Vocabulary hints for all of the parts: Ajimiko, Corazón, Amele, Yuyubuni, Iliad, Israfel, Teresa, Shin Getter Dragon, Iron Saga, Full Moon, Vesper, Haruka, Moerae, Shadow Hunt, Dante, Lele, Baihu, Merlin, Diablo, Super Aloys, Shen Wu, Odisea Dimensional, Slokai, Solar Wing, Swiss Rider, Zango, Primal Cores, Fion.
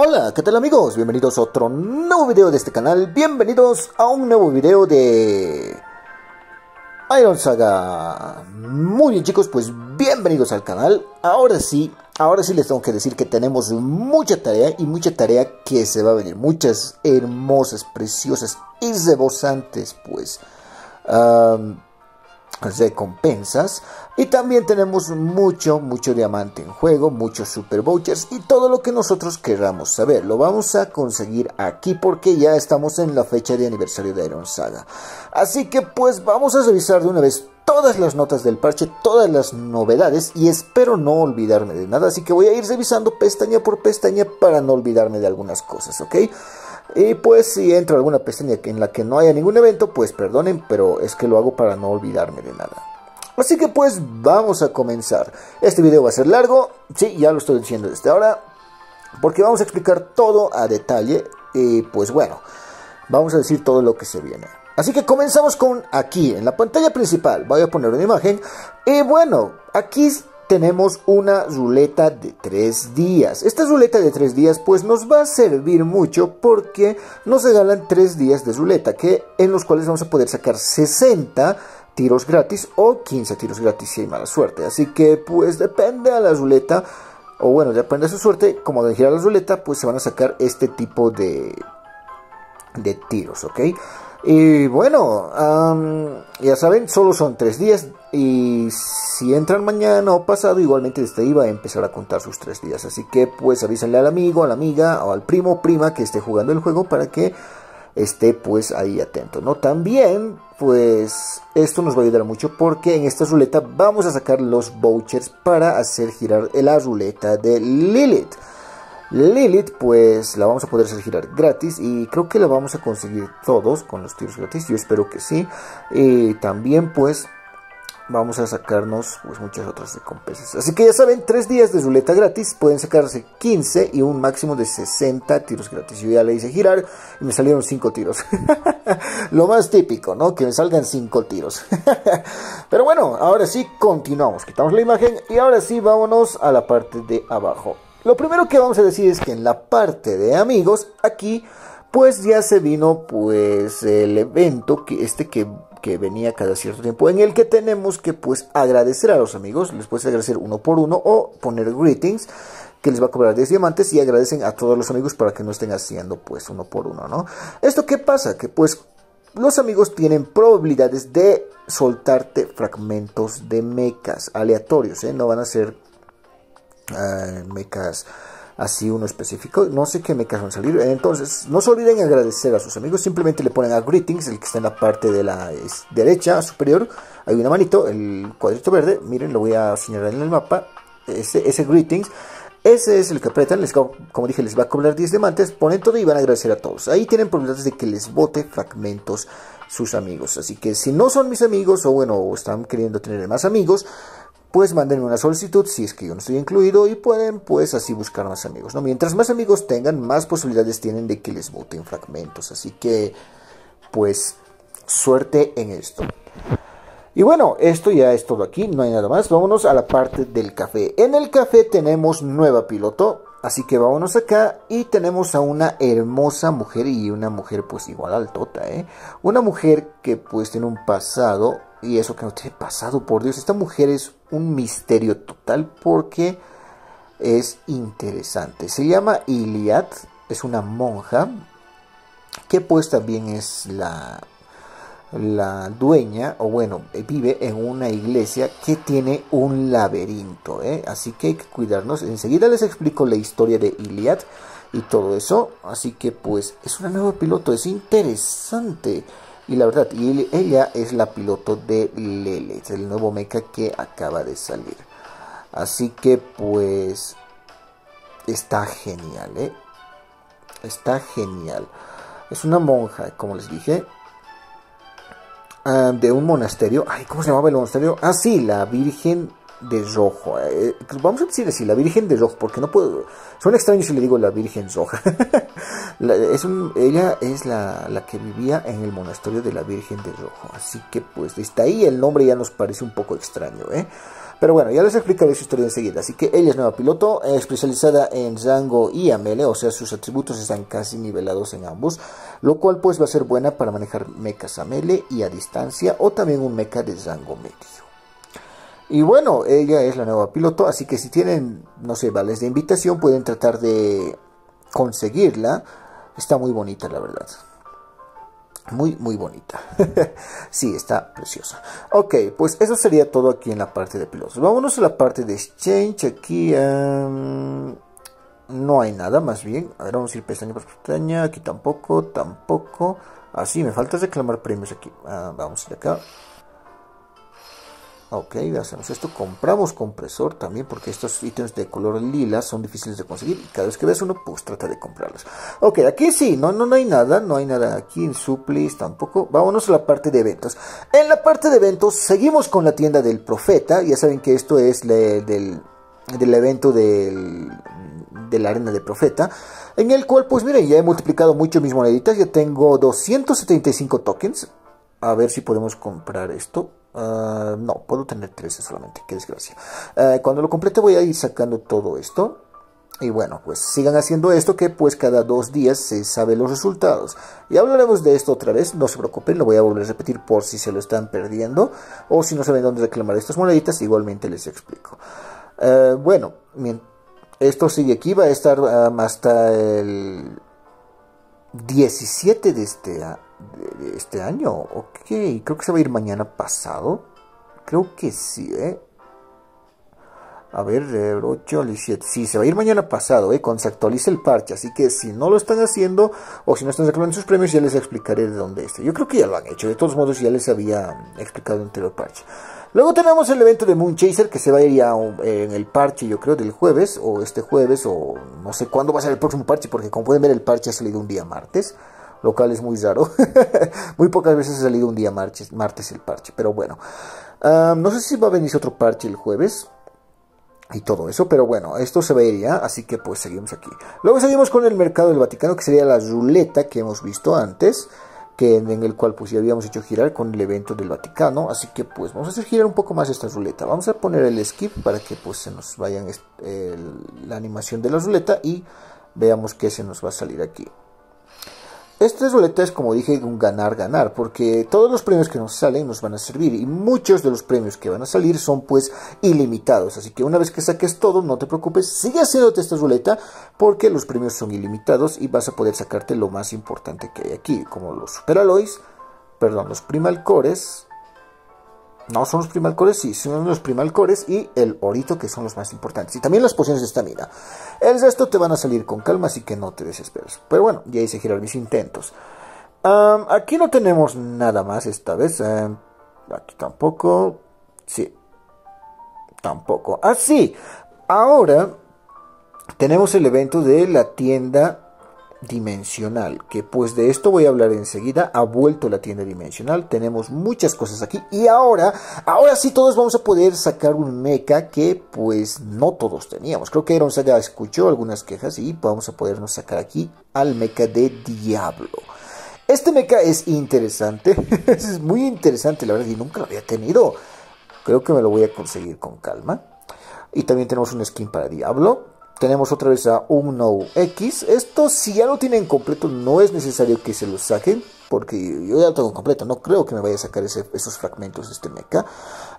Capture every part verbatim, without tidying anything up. Hola, ¿qué tal amigos? Bienvenidos a otro nuevo video de este canal, bienvenidos a un nuevo video de Iron Saga. Muy bien chicos, pues bienvenidos al canal. Ahora sí, ahora sí les tengo que decir que tenemos mucha tarea y mucha tarea que se va a venir. Muchas hermosas, preciosas y rebosantes pues um, recompensas. Y también tenemos mucho, mucho diamante en juego, muchos super vouchers y todo lo que nosotros queramos saber. Lo vamos a conseguir aquí porque ya estamos en la fecha de aniversario de Iron Saga. Así que pues vamos a revisar de una vez todas las notas del parche, todas las novedades y espero no olvidarme de nada. Así que voy a ir revisando pestaña por pestaña para no olvidarme de algunas cosas, ¿ok? Y pues si entro a alguna pestaña en la que no haya ningún evento, pues perdonen, pero es que lo hago para no olvidarme de nada. Así que pues vamos a comenzar. Este video va a ser largo, sí, ya lo estoy diciendo desde ahora, porque vamos a explicar todo a detalle y pues bueno, vamos a decir todo lo que se viene. Así que comenzamos con aquí, en la pantalla principal, voy a poner una imagen y bueno, aquí tenemos una ruleta de tres días. Esta ruleta de tres días pues nos va a servir mucho porque nos regalan tres días de ruleta, que en los cuales vamos a poder sacar sesenta tiros gratis o quince tiros gratis si hay mala suerte. Así que pues depende a la ruleta, o bueno, depende a su suerte, como de girar la ruleta, pues se van a sacar este tipo de, de tiros, ¿ok? Y bueno, um, ya saben, solo son tres días y si entran mañana o pasado, igualmente desde ahí va a empezar a contar sus tres días. Así que pues avísenle al amigo, a la amiga o al primo o prima que esté jugando el juego para que esté pues ahí atento, ¿no? También pues esto nos va a ayudar mucho porque en esta ruleta vamos a sacar los vouchers para hacer girar la ruleta de Lilith. Lilith pues la vamos a poder hacer girar gratis y creo que la vamos a conseguir todos con los tiros gratis, yo espero que sí. Y también pues vamos a sacarnos pues muchas otras recompensas. Así que ya saben, tres días de ruleta gratis. Pueden sacarse quince y un máximo de sesenta tiros gratis. Yo ya le hice girar y me salieron cinco tiros. Lo más típico, ¿no? Que me salgan cinco tiros. Pero bueno, ahora sí continuamos. Quitamos la imagen y ahora sí vámonos a la parte de abajo. Lo primero que vamos a decir es que en la parte de amigos, aquí pues ya se vino pues el evento que este que... que venía cada cierto tiempo, en el que tenemos que pues agradecer a los amigos. Les puedes agradecer uno por uno o poner greetings, que les va a cobrar diez diamantes, y agradecen a todos los amigos para que no estén haciendo pues uno por uno, ¿no? ¿Esto qué pasa? Que pues los amigos tienen probabilidades de soltarte fragmentos de mechas aleatorios, ¿eh? No van a ser uh, mechas así uno específico, no sé qué mechas van a salir. Entonces no se olviden agradecer a sus amigos, simplemente le ponen a greetings, el que está en la parte de la derecha superior, hay una manito, el cuadrito verde, miren, lo voy a señalar en el mapa, ese, ese greetings, ese es el que apretan, les, como dije, les va a cobrar diez diamantes, ponen todo y van a agradecer a todos. Ahí tienen probabilidades de que les bote fragmentos sus amigos, así que si no son mis amigos, o bueno, están queriendo tener más amigos, pues mándenme una solicitud si es que yo no estoy incluido y pueden pues así buscar más amigos, ¿no? Mientras más amigos tengan, más posibilidades tienen de que les voten fragmentos. Así que pues suerte en esto. Y bueno, esto ya es todo aquí, no hay nada más. Vámonos a la parte del café. En el café tenemos nueva piloto, así que vámonos acá y tenemos a una hermosa mujer y una mujer pues igual altota, ¿eh? Una mujer que pues tiene un pasado. Y eso que no tiene pasado, por Dios. Esta mujer es un misterio total porque es interesante. Se llama Iliad, es una monja que pues también es la, la dueña, o bueno, vive en una iglesia que tiene un laberinto, ¿eh? Así que hay que cuidarnos. Enseguida les explico la historia de Iliad y todo eso. Así que pues es una nueva piloto, es interesante. Y la verdad, y ella es la piloto de Lele, es el nuevo mecha que acaba de salir. Así que pues está genial, ¿eh? Está genial. Es una monja, como les dije, uh, de un monasterio. Ay, ¿cómo se llamaba el monasterio? Ah, sí, la Virgen de Rojo. Eh, vamos a decir así, la Virgen de Rojo, porque no puedo... Suena extraño si le digo la Virgen Roja. la, es un, ella es la, la que vivía en el monasterio de la Virgen de Rojo. Así que pues está ahí, el nombre ya nos parece un poco extraño, ¿eh? Pero bueno, ya les explicaré su historia enseguida. Así que ella es nueva piloto, eh, especializada en Zango y Amele, o sea, sus atributos están casi nivelados en ambos, lo cual pues va a ser buena para manejar mechas Amele y a distancia, o también un mecha de Zango medio. Y bueno, ella es la nueva piloto, así que si tienen, no sé, vales de invitación, pueden tratar de conseguirla. Está muy bonita, la verdad. Muy, muy bonita. Sí, está preciosa. Ok, pues eso sería todo aquí en la parte de pilotos. Vámonos a la parte de exchange. Aquí um, no hay nada, más bien. A ver, vamos a ir pestaña por pestaña. Aquí tampoco, tampoco. Así, ah, me falta reclamar premios aquí. Ah, vamos de acá. Ok, hacemos esto. Compramos compresor también, porque estos ítems de color lila son difíciles de conseguir. Y cada vez que ves uno, pues trata de comprarlos. Ok, aquí sí, no, no, no hay nada. No hay nada aquí en suplis tampoco. Vámonos a la parte de eventos. En la parte de eventos seguimos con la tienda del Profeta. Ya saben que esto es le, del, del evento del, de la arena de Profeta, en el cual, pues miren, ya he multiplicado mucho mis moneditas. Ya tengo doscientos setenta y cinco tokens. A ver si podemos comprar esto. Uh, no, puedo tener trece solamente, qué desgracia. Uh, cuando lo complete voy a ir sacando todo esto. Y bueno, pues sigan haciendo esto, que pues cada dos días se sabe los resultados. Y hablaremos de esto otra vez, no se preocupen, lo voy a volver a repetir por si se lo están perdiendo. O si no saben dónde reclamar estas moneditas, igualmente les explico. Uh, bueno, esto sigue aquí, va a estar um, hasta el diecisiete de este año. De este año, ok, creo que se va a ir mañana pasado, creo que sí, eh. A ver, ocho al diecisiete, sí, se va a ir mañana pasado, eh, cuando se actualice el parche, así que si no lo están haciendo, o si no están reclamando sus premios, ya les explicaré de dónde está. Yo creo que ya lo han hecho, de todos modos ya les había explicado en el parche. Luego tenemos el evento de Moon Chaser, que se va a ir ya en el parche, yo creo, del jueves, o este jueves, o no sé cuándo va a ser el próximo parche, porque como pueden ver el parche ha salido un día martes. Lo cual es muy raro. Muy pocas veces ha salido un día martes, martes el parche. Pero bueno. Um, no sé si va a venir otro parche el jueves. Y todo eso. Pero bueno, esto se va a ir ya. Así que pues seguimos aquí. Luego seguimos con el mercado del Vaticano. Que sería la ruleta que hemos visto antes. Que en el cual pues ya habíamos hecho girar con el evento del Vaticano. Así que pues vamos a hacer girar un poco más esta ruleta. Vamos a poner el skip para que pues se nos vayan el, la animación de la ruleta. Y veamos qué se nos va a salir aquí. Esta ruleta es, como dije, un ganar-ganar, porque todos los premios que nos salen nos van a servir, y muchos de los premios que van a salir son, pues, ilimitados. Así que una vez que saques todo, no te preocupes, sigue haciéndote esta ruleta, porque los premios son ilimitados y vas a poder sacarte lo más importante que hay aquí, como los Super Aloys, perdón, los Primal Cores... No, son los Primal Cores, sí, son los Primal Cores y el Orito, que son los más importantes. Y también las pociones de estamina. El resto te van a salir con calma, así que no te desesperes. Pero bueno, ya hice girar mis intentos. Um, aquí no tenemos nada más esta vez. Um, aquí tampoco. Sí. Tampoco. Ah, sí. Ahora tenemos el evento de la tienda dimensional, que pues de esto voy a hablar enseguida. Ha vuelto la tienda dimensional, tenemos muchas cosas aquí, y ahora, ahora sí todos vamos a poder sacar un mecha que pues no todos teníamos. Creo que Iron Saga escuchó algunas quejas y vamos a podernos sacar aquí al mecha de Diablo. Este mecha es interesante, es muy interesante la verdad, y nunca lo había tenido. Creo que me lo voy a conseguir con calma. Y también tenemos un skin para Diablo. Tenemos otra vez a uno equis. Esto, si ya lo tienen completo, no es necesario que se lo saquen, porque yo ya lo tengo completo. No creo que me vaya a sacar ese, esos fragmentos de este mecha.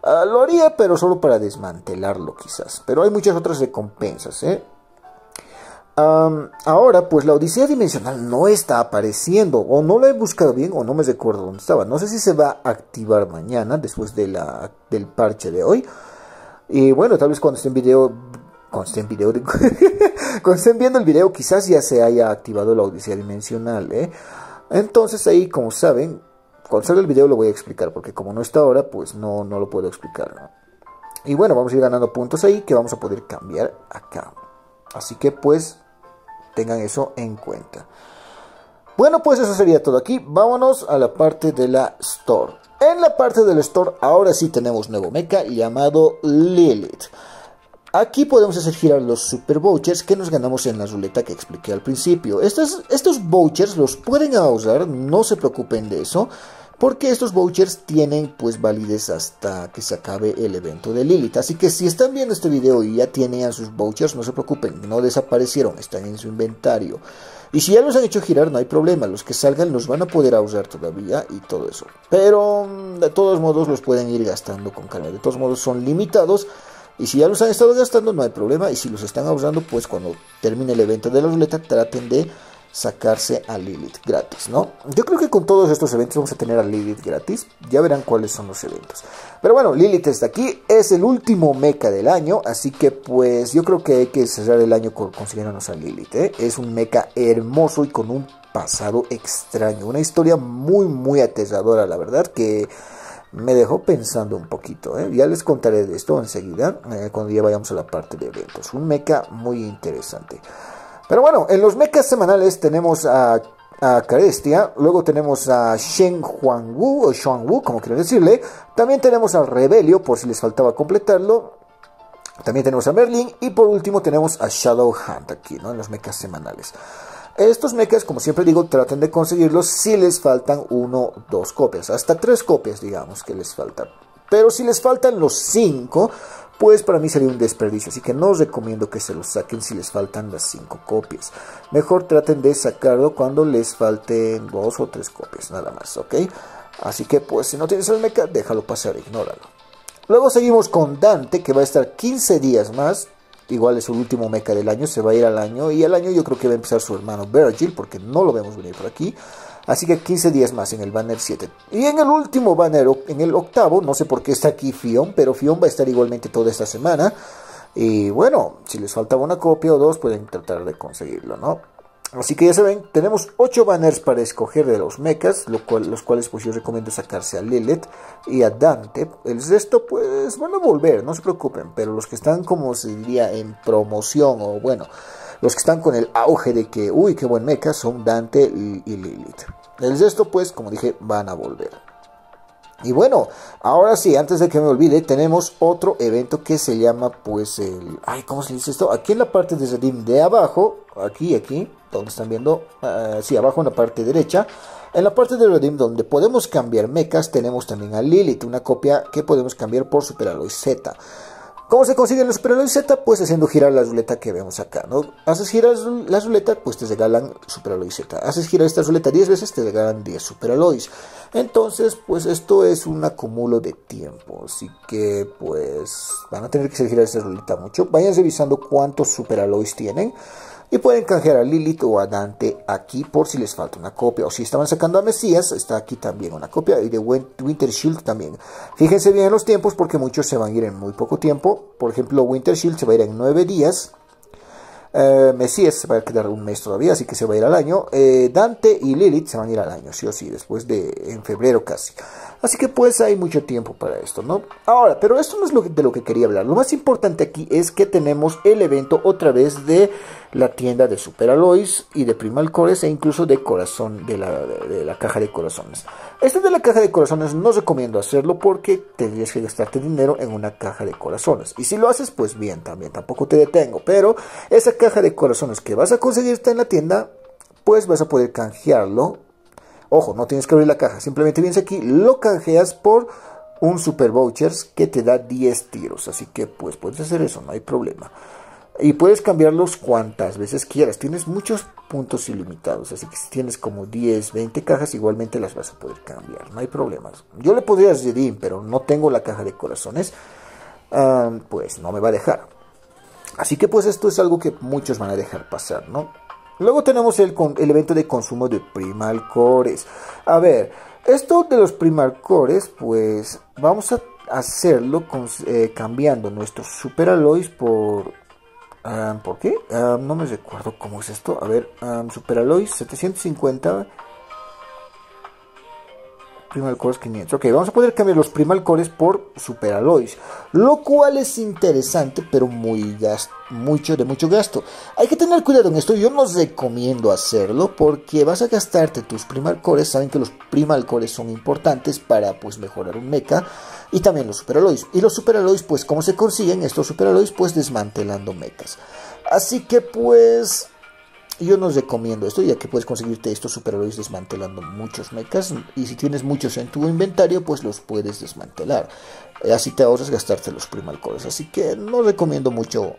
Uh, lo haría, pero solo para desmantelarlo quizás. Pero hay muchas otras recompensas, ¿eh? Um, ahora, pues la Odisea Dimensional no está apareciendo. O no la he buscado bien, o no me recuerdo dónde estaba. No sé si se va a activar mañana, después de la, del parche de hoy. Y bueno, tal vez cuando esté en video... Cuando estén, video de... Cuando estén viendo el video, quizás ya se haya activado la Odisea Dimensional, ¿eh? Entonces ahí, como saben, cuando salga el video lo voy a explicar, porque como no está ahora, pues no, no lo puedo explicar, ¿no? Y bueno, vamos a ir ganando puntos ahí que vamos a poder cambiar acá. Así que pues tengan eso en cuenta. Bueno, pues eso sería todo aquí. Vámonos a la parte de la Store. En la parte del store ahora sí tenemos nuevo mecha llamado Lilith. Aquí podemos hacer girar los super vouchers que nos ganamos en la ruleta que expliqué al principio. Estos, estos vouchers los pueden ahorrar, no se preocupen de eso, porque estos vouchers tienen pues validez hasta que se acabe el evento de Lilith. Así que si están viendo este video y ya tienen sus vouchers, no se preocupen, no desaparecieron, están en su inventario. Y si ya los han hecho girar, no hay problema, los que salgan los van a poder ahorrar todavía y todo eso. Pero de todos modos los pueden ir gastando con calma, de todos modos son limitados. Y si ya los han estado gastando, no hay problema. Y si los están ahorrando, pues cuando termine el evento de la ruleta, traten de sacarse a Lilith gratis, ¿no? Yo creo que con todos estos eventos vamos a tener a Lilith gratis. Ya verán cuáles son los eventos. Pero bueno, Lilith está aquí. Es el último mecha del año. Así que, pues, yo creo que hay que cerrar el año consiguiéndonos a Lilith, ¿eh? Es un mecha hermoso y con un pasado extraño. Una historia muy, muy aterradora, la verdad, que me dejó pensando un poquito, ¿eh? Ya les contaré de esto enseguida, eh, cuando ya vayamos a la parte de eventos. Un mecha muy interesante. Pero bueno, en los mechas semanales tenemos a, a Carestia, luego tenemos a Shen Wu, o Xuan Wu, como quiero decirle. También tenemos a Rebelio, por si les faltaba completarlo. También tenemos a Merlin y por último tenemos a Shadow Hunt aquí, ¿no? En los mechas semanales. Estos mechas, como siempre digo, traten de conseguirlos si les faltan uno o dos copias. Hasta tres copias, digamos, que les faltan. Pero si les faltan los cinco, pues para mí sería un desperdicio. Así que no os recomiendo que se los saquen si les faltan las cinco copias. Mejor traten de sacarlo cuando les falten dos o tres copias, nada más, ¿ok? Así que, pues, si no tienes el mecha, déjalo pasar, ignóralo. Luego seguimos con Dante, que va a estar quince días más. Igual es el último mecha del año, se va a ir al año. Y al año yo creo que va a empezar su hermano Virgil, porque no lo vemos venir por aquí. Así que quince días más en el banner siete. Y en el último banner, en el octavo, no sé por qué está aquí Fion, pero Fion va a estar igualmente toda esta semana. Y bueno, si les faltaba una copia o dos, pueden tratar de conseguirlo, ¿no? Así que ya saben, tenemos ocho banners para escoger de los mechas, lo cual, los cuales pues yo recomiendo sacarse a Lilith y a Dante. El resto pues van a volver, no se preocupen, pero los que están, como se diría, en promoción, o bueno, los que están con el auge de que, uy, qué buen mecha, son Dante y, y Lilith. El resto pues, como dije, van a volver. Y bueno, ahora sí, antes de que me olvide, tenemos otro evento que se llama, pues, el... Ay, ¿cómo se dice esto? Aquí en la parte de Redeem de abajo, aquí, aquí, donde están viendo, uh, sí, abajo en la parte derecha, en la parte de Redeem donde podemos cambiar mechas, tenemos también a Lilith, una copia que podemos cambiar por Superaloy Z. ¿Cómo se consigue la Superaloy Z? Pues haciendo girar la ruleta que vemos acá, ¿no? Haces girar la ruleta, pues te regalan Superaloy Z. Haces girar esta ruleta diez veces, te regalan diez Superaloys. Entonces, pues esto es un acumulo de tiempo. Así que, pues, van a tener que hacer girar esta ruleta mucho. Vayan revisando cuántos Superaloys tienen. Y pueden canjear a Lilith o a Dante aquí por si les falta una copia. O si estaban sacando a Mesías, está aquí también una copia. Y de Winter Shield también. Fíjense bien en los tiempos porque muchos se van a ir en muy poco tiempo. Por ejemplo, Winter Shield se va a ir en nueve días. Eh, Mesías se va a quedar un mes todavía, así que se va a ir al año. eh, Dante y Lilith se van a ir al año, sí o sí, después de en febrero casi. Así que pues hay mucho tiempo para esto, ¿no? Ahora, pero esto no es lo que, de lo que quería hablar. Lo más importante aquí es que tenemos el evento otra vez de la tienda de Super Aloys y de Primal Cores, e incluso de corazón de la, de, de la caja de corazones. Este de la caja de corazones no recomiendo hacerlo porque tendrías que gastarte dinero en una caja de corazones. Y si lo haces, pues bien, también, tampoco te detengo. Pero esa caja de corazones que vas a conseguirte en la tienda, pues vas a poder canjearlo. Ojo, no tienes que abrir la caja, simplemente vienes aquí, lo canjeas por un super vouchers que te da diez tiros. Así que pues puedes hacer eso, no hay problema. Y puedes cambiarlos cuantas veces quieras, tienes muchos puntos ilimitados, así que si tienes como diez, veinte cajas, igualmente las vas a poder cambiar, no hay problemas. Yo le podría redeem, pero no tengo la caja de corazones, um, pues no me va a dejar. Así que pues esto es algo que muchos van a dejar pasar, ¿no? Luego tenemos el, el evento de consumo de Primal Cores. A ver, esto de los Primal Cores, pues vamos a hacerlo con, eh, cambiando nuestros Super Aloys por... Um, ¿Por qué? Um, no me recuerdo cómo es esto. A ver, um, Superaloy setecientos cincuenta Primal Cores quinientos. Ok, vamos a poder cambiar los Primal Cores por Super Aloys, lo cual es interesante, pero muy gasto, mucho, de mucho gasto. Hay que tener cuidado en esto, yo no recomiendo hacerlo, porque vas a gastarte tus Primal Cores. Saben que los Primal Cores son importantes para pues mejorar un mecha, y también los Super Aloys. Y los Super Aloys, pues, ¿cómo se consiguen estos Super Aloys? Pues desmantelando mechas. Así que pues... yo no recomiendo esto, ya que puedes conseguirte estos superhéroes desmantelando muchos mechas. Y si tienes muchos en tu inventario, pues los puedes desmantelar. Así te ahorras gastarte los Primal Cores. Así que no recomiendo mucho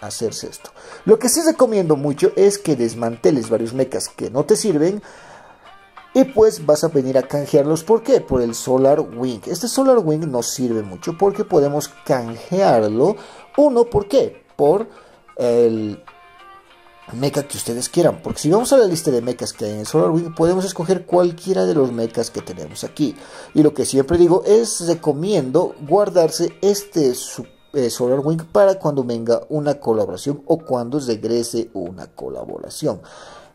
hacerse esto. Lo que sí recomiendo mucho es que desmanteles varios mechas que no te sirven. Y pues vas a venir a canjearlos. ¿Por qué? Por el Solar Wing. Este Solar Wing nos sirve mucho porque podemos canjearlo. Uno, ¿por qué? Por el... mecha que ustedes quieran, porque si vamos a la lista de mechas que hay en el Solar Wing, podemos escoger cualquiera de los mechas que tenemos aquí. Y lo que siempre digo es, recomiendo guardarse este eh, Solar Wing para cuando venga una colaboración o cuando regrese una colaboración,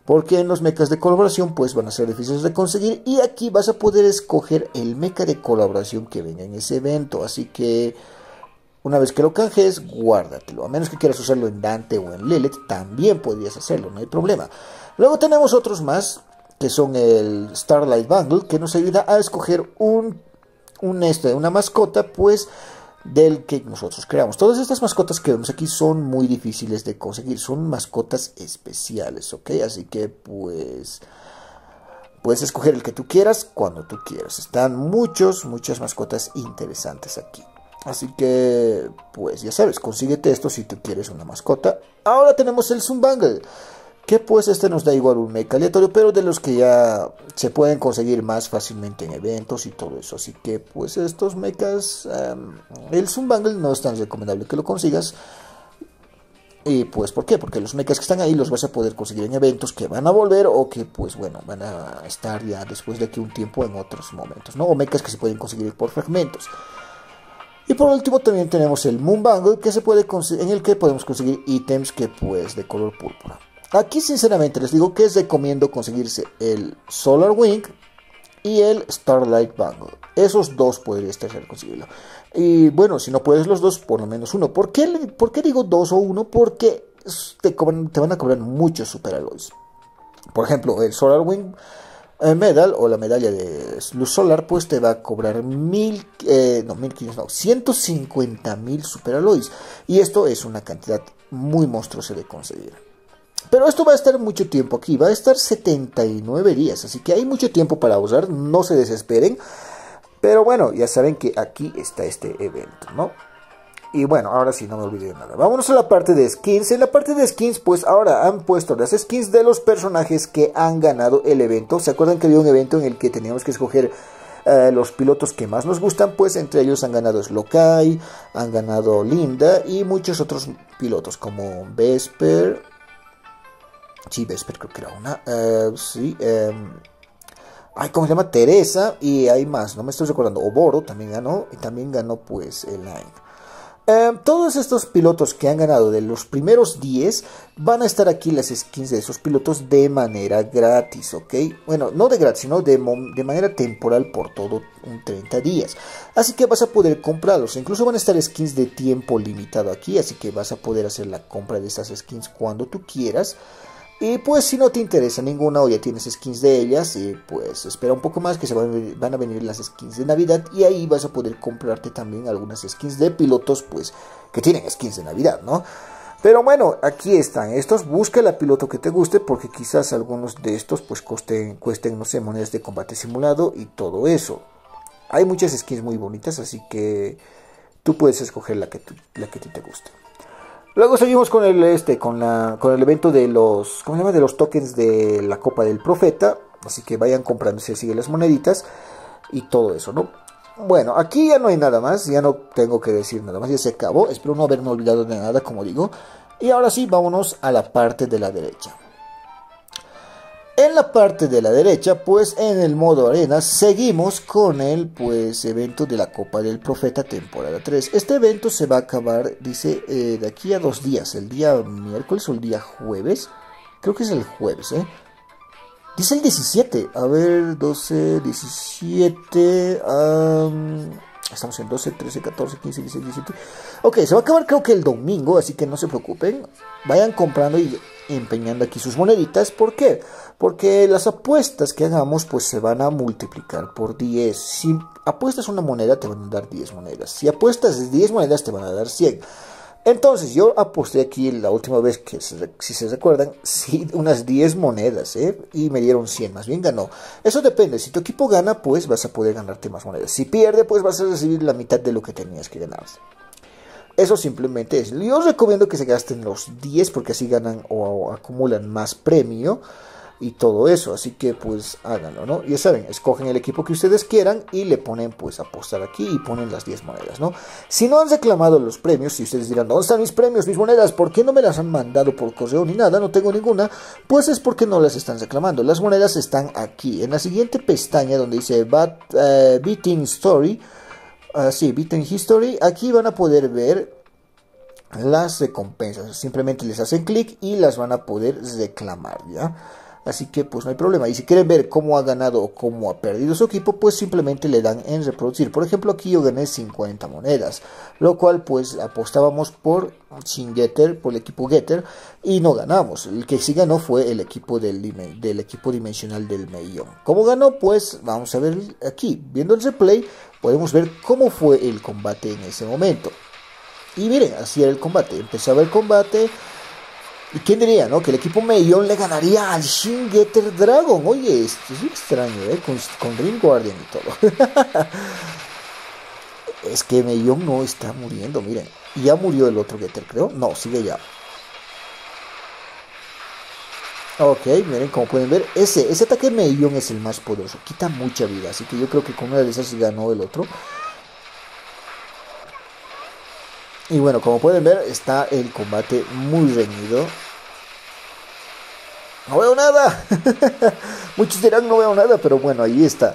porque en los mechas de colaboración pues van a ser difíciles de conseguir, y aquí vas a poder escoger el mecha de colaboración que venga en ese evento. Así que una vez que lo canjes, guárdatelo. A menos que quieras usarlo en Dante o en Lilith, también podrías hacerlo, no hay problema. Luego tenemos otros más, que son el Starlight Bangle, que nos ayuda a escoger un, un este, una mascota, pues, del que nosotros creamos. Todas estas mascotas que vemos aquí son muy difíciles de conseguir, son mascotas especiales, ¿ok? Así que, pues... puedes escoger el que tú quieras, cuando tú quieras. Están muchos, muchas mascotas interesantes aquí. Así que, pues ya sabes, consíguete esto si tú quieres una mascota. Ahora tenemos el Zumbangle, que pues este nos da igual un mecha aleatorio, pero de los que ya se pueden conseguir más fácilmente en eventos y todo eso. Así que, pues estos mechas, um, el Zumbangle no es tan recomendable que lo consigas. Y pues, ¿por qué? Porque los mechas que están ahí los vas a poder conseguir en eventos que van a volver, o que, pues bueno, van a estar ya después de aquí un tiempo en otros momentos, ¿no? O mechas que se pueden conseguir por fragmentos. Y por último también tenemos el Moon Bangle, que se puede en el que podemos conseguir ítems que pues de color púrpura. Aquí sinceramente les digo que recomiendo conseguirse el Solar Wing y el Starlight Bangle. Esos dos podrías tener conseguirlo. Y bueno, si no puedes los dos, por lo menos uno. ¿Por qué, por qué digo dos o uno? Porque te, cobran, te van a cobrar muchos Super Aloys. Por ejemplo, el Solar Wing Medal o la medalla de luz solar pues te va a cobrar mil, eh, no, mil quinientos, no, ciento cincuenta mil Super Aloys, y esto es una cantidad muy monstruosa de conseguir. Pero esto va a estar mucho tiempo aquí, va a estar setenta y nueve días, así que hay mucho tiempo para usar, no se desesperen. Pero bueno, ya saben que aquí está este evento, ¿no? Y bueno, ahora sí, no me olvidé de nada. Vámonos a la parte de skins. En la parte de skins, pues ahora han puesto las skins de los personajes que han ganado el evento. ¿Se acuerdan que había un evento en el que teníamos que escoger eh, los pilotos que más nos gustan? Pues entre ellos han ganado Slokai, han ganado Linda y muchos otros pilotos como Vesper. Sí, Vesper creo que era una. Eh, sí, eh... Ay, ¿cómo se llama? Teresa, y hay más, no me estoy recordando. Oboro también ganó, y también ganó pues el Line. Eh, todos estos pilotos que han ganado de los primeros diez, van a estar aquí las skins de esos pilotos de manera gratis, ¿ok? Bueno, no de gratis, sino de, de manera temporal por todo un treinta días. Así que vas a poder comprarlos. Incluso van a estar skins de tiempo limitado aquí, así que vas a poder hacer la compra de estas skins cuando tú quieras. Y pues si no te interesa ninguna o ya tienes skins de ellas, y pues espera un poco más que se van, van a venir las skins de Navidad, y ahí vas a poder comprarte también algunas skins de pilotos pues que tienen skins de Navidad, ¿no? Pero bueno, aquí están estos, busca la piloto que te guste, porque quizás algunos de estos pues costen, cuesten, no sé, monedas de combate simulado y todo eso. Hay muchas skins muy bonitas, así que tú puedes escoger la que, tu, la que a ti te guste. Luego seguimos con el este, con la, con el evento de los, ¿cómo se llama? De los tokens de la Copa del Profeta. Así que vayan comprándose, sigue las moneditas y todo eso, ¿no? Bueno, aquí ya no hay nada más, ya no tengo que decir nada más, ya se acabó. Espero no haberme olvidado de nada, como digo. Y ahora sí, vámonos a la parte de la derecha. En la parte de la derecha, pues en el modo arena, seguimos con el pues evento de la Copa del Profeta temporada tres. Este evento se va a acabar, dice, eh, de aquí a dos días, el día miércoles o el día jueves. Creo que es el jueves, ¿eh? Dice el diecisiete. A ver, doce, diecisiete. Um, estamos en doce, trece, catorce, quince, dieciséis, diecisiete. Ok, se va a acabar creo que el domingo, así que no se preocupen. Vayan comprando y empeñando aquí sus moneditas. ¿Por qué? Porque las apuestas que hagamos pues se van a multiplicar por diez. Si apuestas una moneda te van a dar diez monedas. Si apuestas diez monedas te van a dar cien. Entonces yo aposté aquí la última vez que, se, si se recuerdan, sí, unas diez monedas, ¿eh? Y me dieron cien, más bien ganó. Eso depende, si tu equipo gana, pues vas a poder ganarte más monedas. Si pierde, pues vas a recibir la mitad de lo que tenías que ganar. Eso simplemente es. Yo os recomiendo que se gasten los diez porque así ganan o, o acumulan más premio y todo eso. Así que pues háganlo, ¿no? Ya saben, escogen el equipo que ustedes quieran y le ponen pues apostar aquí y ponen las diez monedas, ¿no? Si no han reclamado los premios, si ustedes dirán, ¿dónde están mis premios, mis monedas? ¿Por qué no me las han mandado por correo ni nada? No tengo ninguna. Pues es porque no las están reclamando. Las monedas están aquí, en la siguiente pestaña donde dice uh, Beating Story. Uh, sí, Beating History. Aquí van a poder ver las recompensas. Simplemente les hacen clic y las van a poder reclamar, ¿ya? Así que pues no hay problema. Y si quieren ver cómo ha ganado o cómo ha perdido su equipo, pues simplemente le dan en reproducir. Por ejemplo, aquí yo gané cincuenta monedas, lo cual pues apostábamos por sin Getter, por el equipo Getter, y no ganamos. El que sí ganó fue el equipo del, del equipo dimensional del Meillon. ¿Cómo ganó? Pues vamos a ver aquí. Viendo el replay podemos ver cómo fue el combate en ese momento. Y miren, así era el combate. Empezaba el combate. ¿Y quién diría, no? Que el equipo Meillon le ganaría al Shin Getter Dragon. Oye, esto es extraño, ¿eh? Con, con Dream Guardian y todo. Es que Meillon no está muriendo, miren. Ya murió el otro Getter, creo. No, sigue ya. Ok, miren, como pueden ver, ese, ese ataque Meillon es el más poderoso. Quita mucha vida, así que yo creo que con una de esas ganó el otro. Y bueno, como pueden ver, está el combate muy reñido. ¡No veo nada! Muchos dirán, no veo nada, pero bueno, ahí está.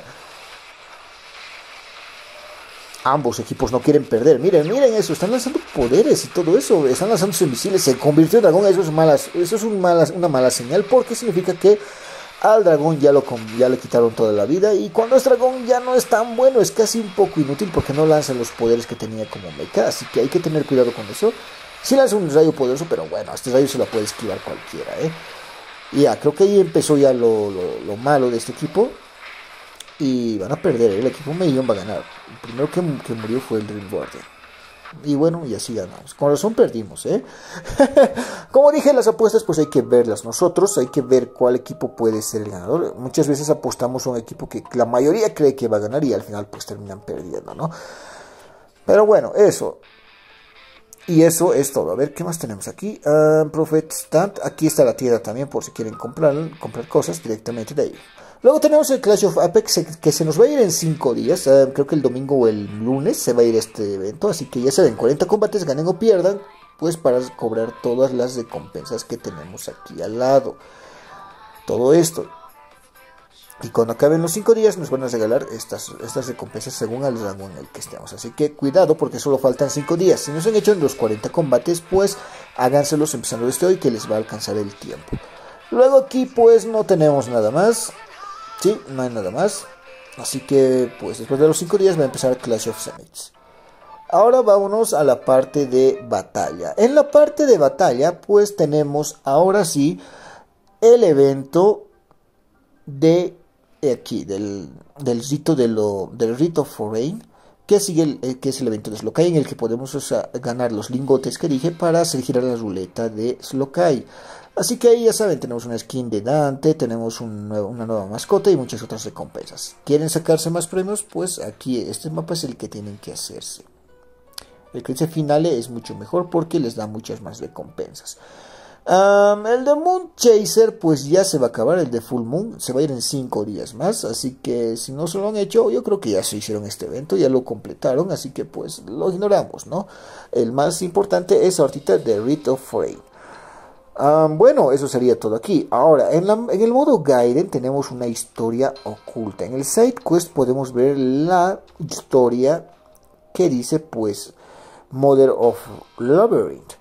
Ambos equipos no quieren perder. Miren, miren eso, están lanzando poderes y todo eso. Están lanzando sus misiles, se convirtió en dragón. Eso es, malas, eso es un malas, una mala señal porque significa que al dragón ya, lo, ya le quitaron toda la vida. Y cuando es dragón ya no es tan bueno. Es casi un poco inútil porque no lanza los poderes que tenía como mecha. Así que hay que tener cuidado con eso. Sí lanza un rayo poderoso, pero bueno, a este rayo se lo puede esquivar cualquiera, ¿eh? Y ya, creo que ahí empezó ya lo, lo, lo malo de este equipo. Y van a perder, ¿eh? El equipo Meillon va a ganar. El primero que, que murió fue el Dream Guardian. Y bueno, y así ganamos. Con razón perdimos, ¿eh? Como dije, las apuestas pues hay que verlas nosotros. Hay que ver cuál equipo puede ser el ganador. Muchas veces apostamos a un equipo que la mayoría cree que va a ganar y al final pues terminan perdiendo, ¿no? Pero bueno, eso. Y eso es todo. A ver, ¿qué más tenemos aquí? Uh, Profeta Stand. Aquí está la tienda también por si quieren comprar, comprar cosas directamente de ahí. Luego tenemos el Clash of Apex que se nos va a ir en cinco días. Uh, creo que el domingo o el lunes se va a ir este evento. Así que ya saben, cuarenta combates, ganen o pierdan, pues para cobrar todas las recompensas que tenemos aquí al lado. Todo esto. Y cuando acaben los cinco días nos van a regalar estas, estas recompensas según el rango en el que estemos. Así que cuidado porque solo faltan cinco días. Si no se han hecho en los cuarenta combates, pues háganselos empezando desde hoy que les va a alcanzar el tiempo. Luego aquí pues no tenemos nada más. Sí, no hay nada más. Así que pues después de los cinco días va a empezar Clash of Summits. Ahora vámonos a la parte de batalla. En la parte de batalla pues tenemos ahora sí el evento de aquí, del, del rito de lo, del rito foreign, que sigue el, que es el evento de Slokai, en el que podemos, o sea, ganar los lingotes que dije para hacer girar la ruleta de Slokai. Así que ahí ya saben, tenemos una skin de Dante, tenemos un nuevo, una nueva mascota y muchas otras recompensas. ¿Quieren sacarse más premios? Pues aquí este mapa es el que tienen que hacerse. El que dice finale es mucho mejor porque les da muchas más recompensas. Um, el de Moon Chaser pues ya se va a acabar, el de Full Moon se va a ir en cinco días más. Así que si no se lo han hecho, yo creo que ya se hicieron este evento, ya lo completaron. Así que pues lo ignoramos, ¿no? El más importante es ahorita de Rite of Frey. Um, bueno, eso sería todo aquí. Ahora, en, la, en el modo Gaiden tenemos una historia oculta. En el side quest podemos ver la historia que dice pues Mother of Labyrinth.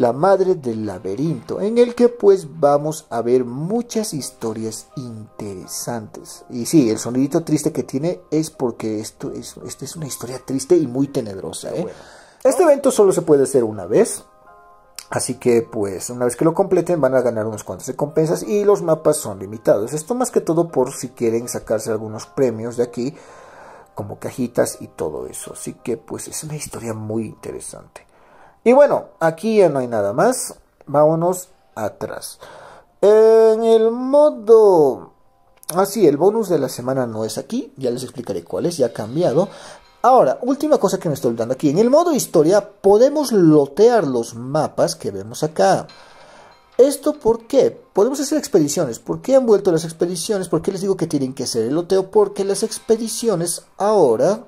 la madre del laberinto, en el que pues vamos a ver muchas historias interesantes. Y sí, el sonidito triste que tiene es porque esto es, esto es una historia triste y muy tenebrosa, ¿eh? Bueno, este evento solo se puede hacer una vez, así que pues una vez que lo completen van a ganar unos cuantos recompensas y los mapas son limitados. Esto más que todo por si quieren sacarse algunos premios de aquí, como cajitas y todo eso. Así que pues es una historia muy interesante. Y bueno, aquí ya no hay nada más. Vámonos atrás. En el modo... Ah, sí, el bonus de la semana no es aquí. Ya les explicaré cuál es, ya ha cambiado. Ahora, última cosa que me estoy olvidando aquí. En el modo historia podemos lotear los mapas que vemos acá. ¿Esto por qué? Podemos hacer expediciones. ¿Por qué han vuelto las expediciones? ¿Por qué les digo que tienen que hacer el loteo? Porque las expediciones ahora,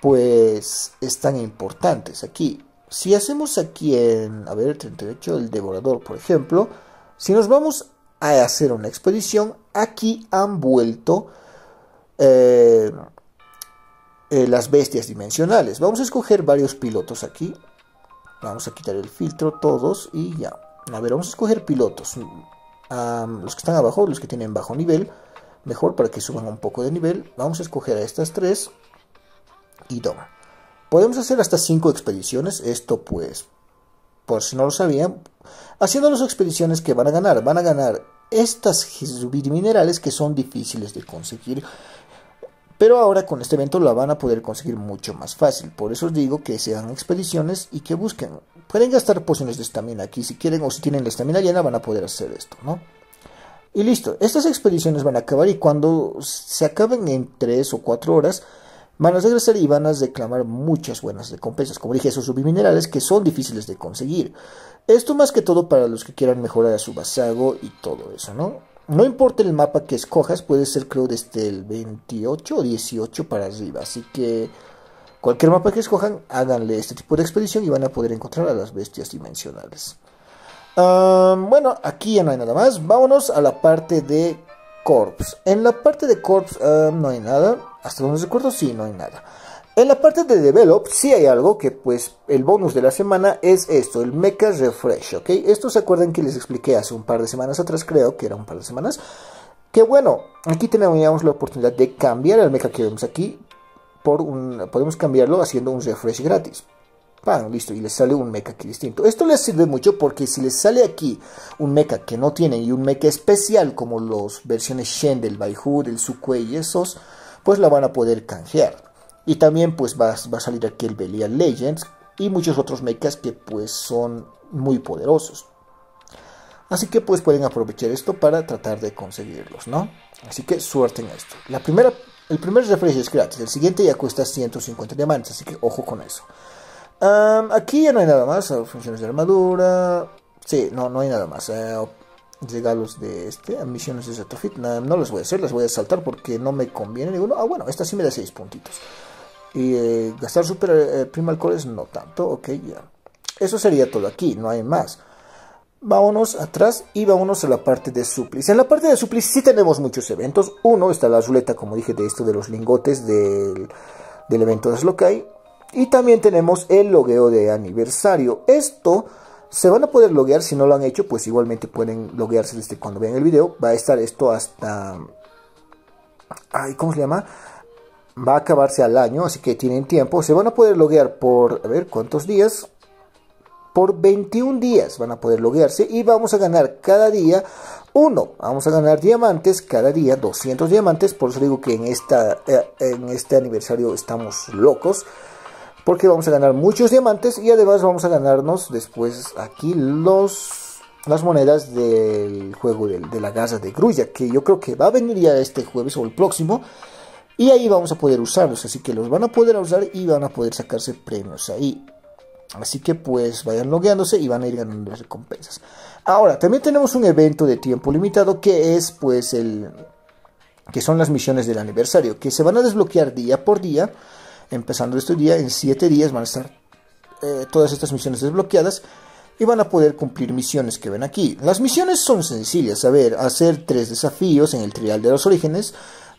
pues, están importantes aquí. Si hacemos aquí en, a ver, treinta y ocho, el devorador, por ejemplo, si nos vamos a hacer una expedición, aquí han vuelto eh, eh, las bestias dimensionales. Vamos a escoger varios pilotos aquí. Vamos a quitar el filtro, todos, y ya. A ver, vamos a escoger pilotos. Um, los que están abajo, los que tienen bajo nivel, mejor para que suban un poco de nivel. Vamos a escoger a estas tres y toma. Podemos hacer hasta cinco expediciones. Esto pues, por si no lo sabían, haciendo las expediciones que van a ganar, van a ganar estas minerales que son difíciles de conseguir, pero ahora con este evento la van a poder conseguir mucho más fácil. Por eso os digo que sean expediciones y que busquen. Pueden gastar pociones de estamina aquí si quieren, o si tienen la estamina llena van a poder hacer esto, ¿no? Y listo, estas expediciones van a acabar y cuando se acaben en tres o cuatro horas van a regresar y van a reclamar muchas buenas recompensas. Como dije, esos subminerales que son difíciles de conseguir. Esto más que todo para los que quieran mejorar a su Basago y todo eso, ¿no? No importa el mapa que escojas, puede ser creo desde el veintiocho o dieciocho para arriba. Así que cualquier mapa que escojan, háganle este tipo de expedición y van a poder encontrar a las bestias dimensionales. Um, bueno, aquí ya no hay nada más. Vámonos a la parte de Corps. En la parte de Corps um, no hay nada. Hasta donde recuerdo, sí, no hay nada. En la parte de Develop, sí hay algo que, pues, el bonus de la semana es esto, el Mecha Refresh, ¿ok? Esto se acuerdan que les expliqué hace un par de semanas atrás, creo que era un par de semanas, que bueno, aquí teníamos la oportunidad de cambiar el mecha que vemos aquí, por un, podemos cambiarlo haciendo un refresh gratis. ¡Pam! Listo, y les sale un mecha aquí distinto. Esto les sirve mucho porque si les sale aquí un mecha que no tienen y un mecha especial, como los versiones Shen del Baihu, del Sukuei y esos, pues la van a poder canjear. Y también pues va, va a salir aquí el Belia Legends y muchos otros mechas que pues son muy poderosos. Así que pues pueden aprovechar esto para tratar de conseguirlos, ¿no? Así que suerte en esto. La primera, el primer refresh es gratis, el siguiente ya cuesta ciento cincuenta diamantes, así que ojo con eso. Um, aquí ya no hay nada más, funciones de armadura, sí, no, no hay nada más. Uh, Regalos de este, misiones de Retrofit, no, no las voy a hacer, las voy a saltar porque no me conviene ninguno. Ah, bueno, esta sí me da seis puntitos. Y eh, gastar Super eh, Primal Cores no tanto, ok, ya. Eso sería todo aquí, no hay más. Vámonos atrás y vámonos a la parte de Suplis. En la parte de Suplis sí tenemos muchos eventos. Uno, está la ruleta, como dije, de esto de los lingotes del, del evento de Slokai. Y también tenemos el logueo de aniversario. Esto... se van a poder loguear, si no lo han hecho, pues igualmente pueden loguearse desde cuando vean el video. Va a estar esto hasta... Ay, ¿cómo se llama? Va a acabarse al año, así que tienen tiempo. Se van a poder loguear por... a ver, ¿cuántos días? Por veintiún días van a poder loguearse y vamos a ganar cada día uno. Vamos a ganar diamantes cada día, doscientos diamantes. Por eso digo que en, esta, en este aniversario estamos locos, porque vamos a ganar muchos diamantes y además vamos a ganarnos después aquí los, las monedas del juego de, de la garza de Grulla, que yo creo que va a venir ya este jueves o el próximo. Y ahí vamos a poder usarlos, así que los van a poder usar y van a poder sacarse premios ahí. Así que pues vayan logueándose y van a ir ganando las recompensas. Ahora, también tenemos un evento de tiempo limitado que es pues el... que son las misiones del aniversario, que se van a desbloquear día por día. Empezando este día, en siete días van a estar eh, todas estas misiones desbloqueadas y van a poder cumplir misiones que ven aquí. Las misiones son sencillas, a ver, hacer tres desafíos en el trial de los orígenes,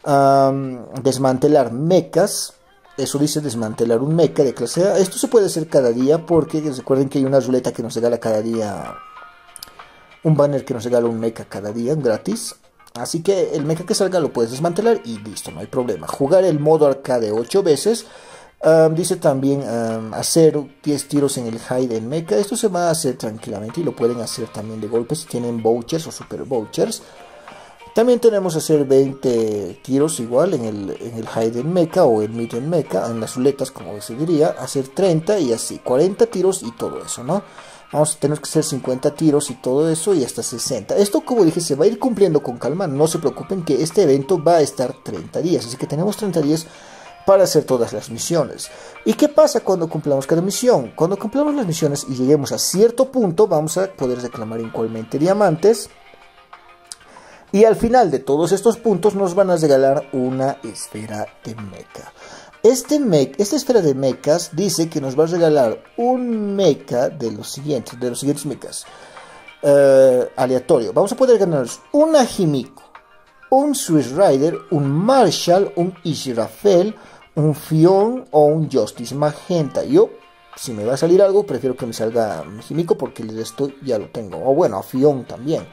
um, desmantelar mechas, Eso dice desmantelar un mecha de clase A. Esto se puede hacer cada día porque recuerden que hay una ruleta que nos regala cada día. Un banner que nos regala un mecha cada día gratis. Así que el mecha que salga lo puedes desmantelar y listo, no hay problema. Jugar el modo arcade ocho veces. Um, dice también um, hacer diez tiros en el high del mecha. Esto se va a hacer tranquilamente y lo pueden hacer también de golpe si tienen vouchers o super vouchers. También tenemos hacer veinte tiros igual en el, en el high del mecha o el mid del mecha, en las ruletas como se diría. Hacer treinta y así, cuarenta tiros y todo eso, ¿no? Vamos a tener que hacer cincuenta tiros y todo eso y hasta sesenta. Esto, como dije, se va a ir cumpliendo con calma. No se preocupen que este evento va a estar treinta días. Así que tenemos treinta días para hacer todas las misiones. ¿Y qué pasa cuando cumplamos cada misión? Cuando cumplamos las misiones y lleguemos a cierto punto, vamos a poder reclamar igualmente diamantes. Y al final de todos estos puntos nos van a regalar una esfera de mecha. Este mech, esta esfera de mechas dice que nos va a regalar un mecha de los siguientes, de los siguientes mechas. Uh, aleatorio. Vamos a poder ganarnos un Ajimiko, un Swiss Rider, un Marshall, un Israfel, un Fion o un Justice Magenta. Yo, si me va a salir algo, prefiero que me salga Ajimiko porque el resto ya lo tengo. O bueno, a Fion también.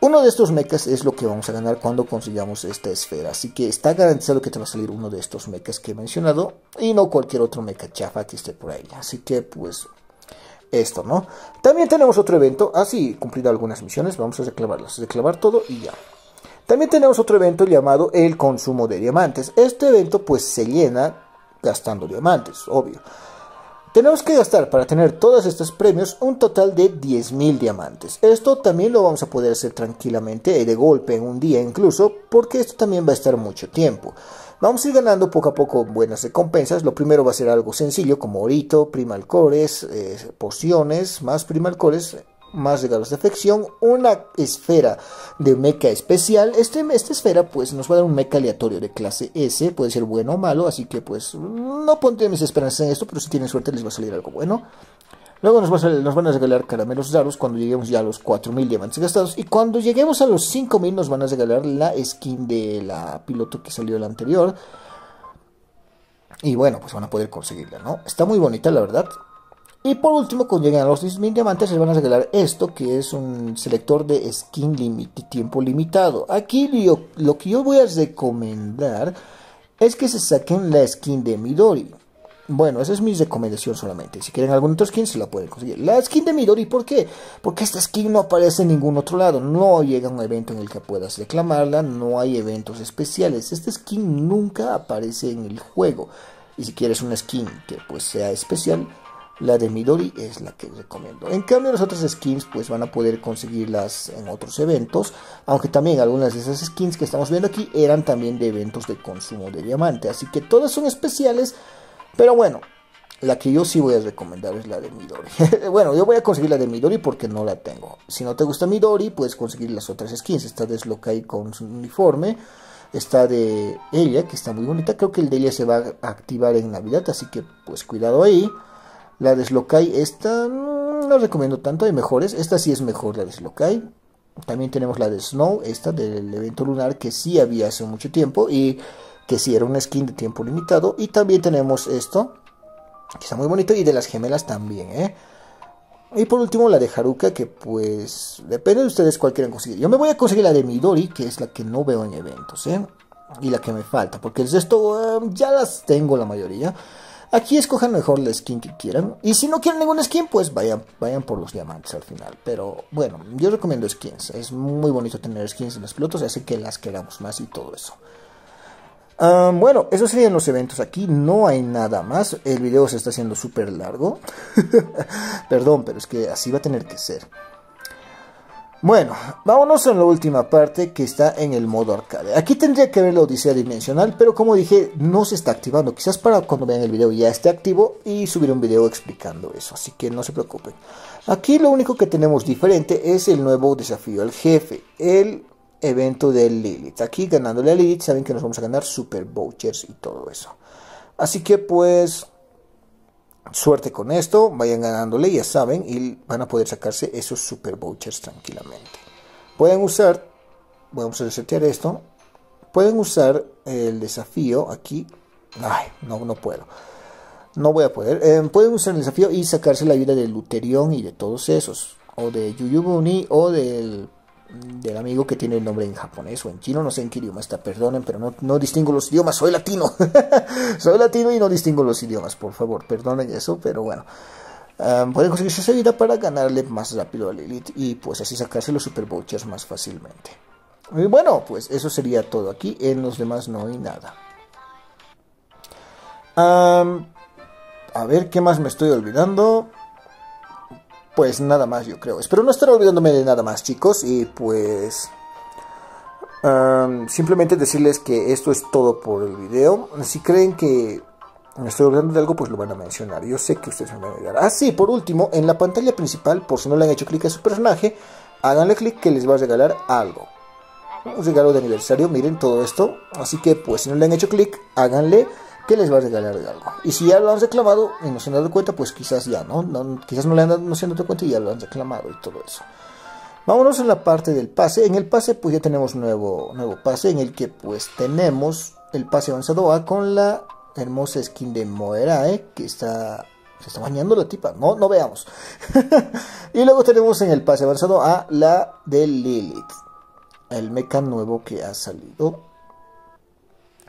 Uno de estos mechas es lo que vamos a ganar cuando consigamos esta esfera. Así que está garantizado que te va a salir uno de estos mechas que he mencionado. Y no cualquier otro mecha chafa que esté por ahí. Así que pues esto, ¿no? También tenemos otro evento. Así, ah, cumplido algunas misiones, vamos a reclamarlas. Reclamar todo y ya. También tenemos otro evento llamado el consumo de diamantes. Este evento pues se llena gastando diamantes, obvio. Tenemos que gastar para tener todos estos premios un total de diez mil diamantes. Esto también lo vamos a poder hacer tranquilamente, de golpe en un día incluso, porque esto también va a estar mucho tiempo. Vamos a ir ganando poco a poco buenas recompensas. Lo primero va a ser algo sencillo como orito, primal cores, eh, pociones, más primal cores, más regalos de afección, una esfera de mecha especial. Este, esta esfera pues nos va a dar un mecha aleatorio de clase S, puede ser bueno o malo, así que pues no pondré mis esperanzas en esto, pero si tienen suerte les va a salir algo bueno. Luego nos, va a salir, nos van a regalar caramelos raros cuando lleguemos ya a los cuatro mil diamantes gastados, y cuando lleguemos a los cinco mil nos van a regalar la skin de la piloto que salió el anterior, y bueno, pues van a poder conseguirla, ¿no? Está muy bonita la verdad. Y por último, cuando lleguen a los diez mil diamantes, les van a regalar esto, que es un selector de skin limit, tiempo limitado. Aquí yo, lo que yo voy a recomendar es que se saquen la skin de Midori. Bueno, esa es mi recomendación solamente. Si quieren algún otro skin, se la pueden conseguir. La skin de Midori, ¿por qué? Porque esta skin no aparece en ningún otro lado. No llega a un evento en el que puedas reclamarla, no hay eventos especiales. Esta skin nunca aparece en el juego. Y si quieres una skin que pues sea especial, la de Midori es la que recomiendo. En cambio las otras skins pues van a poder conseguirlas en otros eventos. Aunque también algunas de esas skins que estamos viendo aquí eran también de eventos de consumo de diamante. Así que todas son especiales. Pero bueno, la que yo sí voy a recomendar es la de Midori. Bueno, yo voy a conseguir la de Midori porque no la tengo. Si no te gusta Midori puedes conseguir las otras skins. Esta de Slokai con su uniforme. Esta de Elia que está muy bonita. Creo que el de Elia se va a activar en Navidad. Así que pues cuidado ahí. La de Slokai, esta no la recomiendo tanto, hay mejores. Esta sí es mejor, la de Slokai. También tenemos la de Snow, esta del evento lunar que sí había hace mucho tiempo y que sí era una skin de tiempo limitado. Y también tenemos esto, que está muy bonito, y de las gemelas también, ¿eh? Y por último la de Haruka, que pues depende de ustedes cuál quieran conseguir. Yo me voy a conseguir la de Midori, que es la que no veo en eventos, ¿eh? Y la que me falta, porque el resto eh, ya las tengo la mayoría. Aquí escojan mejor la skin que quieran. Y si no quieren ninguna skin, pues vayan, vayan por los diamantes al final. Pero bueno, yo recomiendo skins. Es muy bonito tener skins en los pilotos, así que las queramos más y todo eso. Um, bueno, esos serían los eventos aquí. No hay nada más. El video se está haciendo súper largo. Perdón, pero es que así va a tener que ser. Bueno, vámonos a la última parte que está en el modo arcade. Aquí tendría que ver la Odisea Dimensional, pero como dije, no se está activando. Quizás para cuando vean el video ya esté activo y subiré un video explicando eso, así que no se preocupen. Aquí lo único que tenemos diferente es el nuevo desafío al jefe, el evento de Lilith. Aquí ganándole a Lilith saben que nos vamos a ganar Super Vouchers y todo eso. Así que pues suerte con esto, vayan ganándole, ya saben, y van a poder sacarse esos super vouchers tranquilamente. Pueden usar, vamos a resetear esto, pueden usar el desafío aquí Ay, no, no puedo. No voy a poder. Eh, pueden usar el desafío y sacarse la vida de Luterión y de todos esos. O de Yuyubuni o del, del amigo que tiene el nombre en japonés o en chino. No sé en qué idioma está, perdonen, pero no, no distingo los idiomas. Soy latino. Soy latino y no distingo los idiomas, por favor. Perdonen eso, pero bueno. Um, pueden conseguirse esa vida para ganarle más rápido a Lilith y pues así sacarse los Super Vouchers más fácilmente. Y bueno, pues eso sería todo aquí. En los demás no hay nada. Um, a ver, ¿qué más me estoy olvidando? Pues nada más, yo creo. Espero no estar olvidándome de nada más, chicos. Y pues... Um, simplemente decirles que esto es todo por el video. Si creen que... me estoy hablando de algo, pues lo van a mencionar. Yo sé que ustedes me van a ayudar. Ah, sí, por último, en la pantalla principal, por si no le han hecho clic a su personaje, háganle clic que les va a regalar algo. Un regalo de aniversario, miren todo esto. Así que, pues, si no le han hecho clic, háganle que les va a regalar algo. Y si ya lo han reclamado y no se han dado cuenta, pues quizás ya, ¿no? no quizás no, le han dado, no se han dado cuenta y ya lo han reclamado y todo eso. Vámonos a la parte del pase. En el pase, pues, ya tenemos nuevo, nuevo pase en el que, pues, tenemos el pase avanzado A con la... hermosa skin de Moerae, que está se está bañando la tipa, no, no veamos. Y luego tenemos en el pase avanzado a la de Lilith, el mecha nuevo que ha salido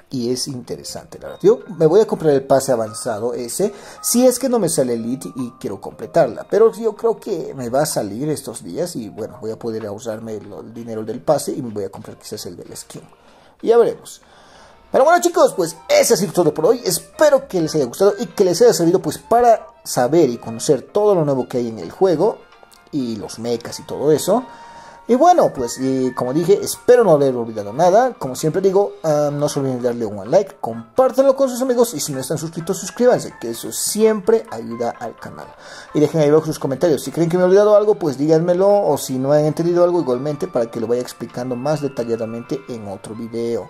y es interesante, la verdad. Yo me voy a comprar el pase avanzado ese, si es que no me sale Lilith y quiero completarla, pero yo creo que me va a salir estos días y bueno, voy a poder ahorrarme el, el dinero del pase y me voy a comprar quizás el del skin, ya veremos. Pero bueno, chicos, pues ese ha sido todo por hoy. Espero que les haya gustado y que les haya servido pues para saber y conocer todo lo nuevo que hay en el juego y los mechas y todo eso. Y bueno, pues y como dije, espero no haber olvidado nada. Como siempre digo, uh, no se olviden de darle un like, compártanlo con sus amigos y si no están suscritos, suscríbanse, que eso siempre ayuda al canal. Y dejen ahí abajo sus comentarios. Si creen que me he olvidado algo, pues díganmelo, o si no han entendido algo igualmente, para que lo vaya explicando más detalladamente en otro video.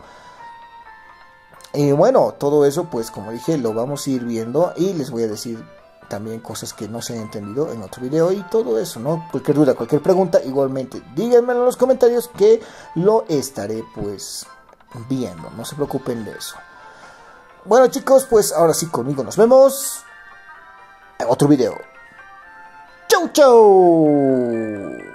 Y bueno, todo eso pues como dije lo vamos a ir viendo y les voy a decir también cosas que no se han entendido en otro video y todo eso, ¿no? Cualquier duda, cualquier pregunta, igualmente díganmelo en los comentarios que lo estaré pues viendo, no se preocupen de eso. Bueno chicos, pues ahora sí conmigo nos vemos en otro video. ¡Chau, chau!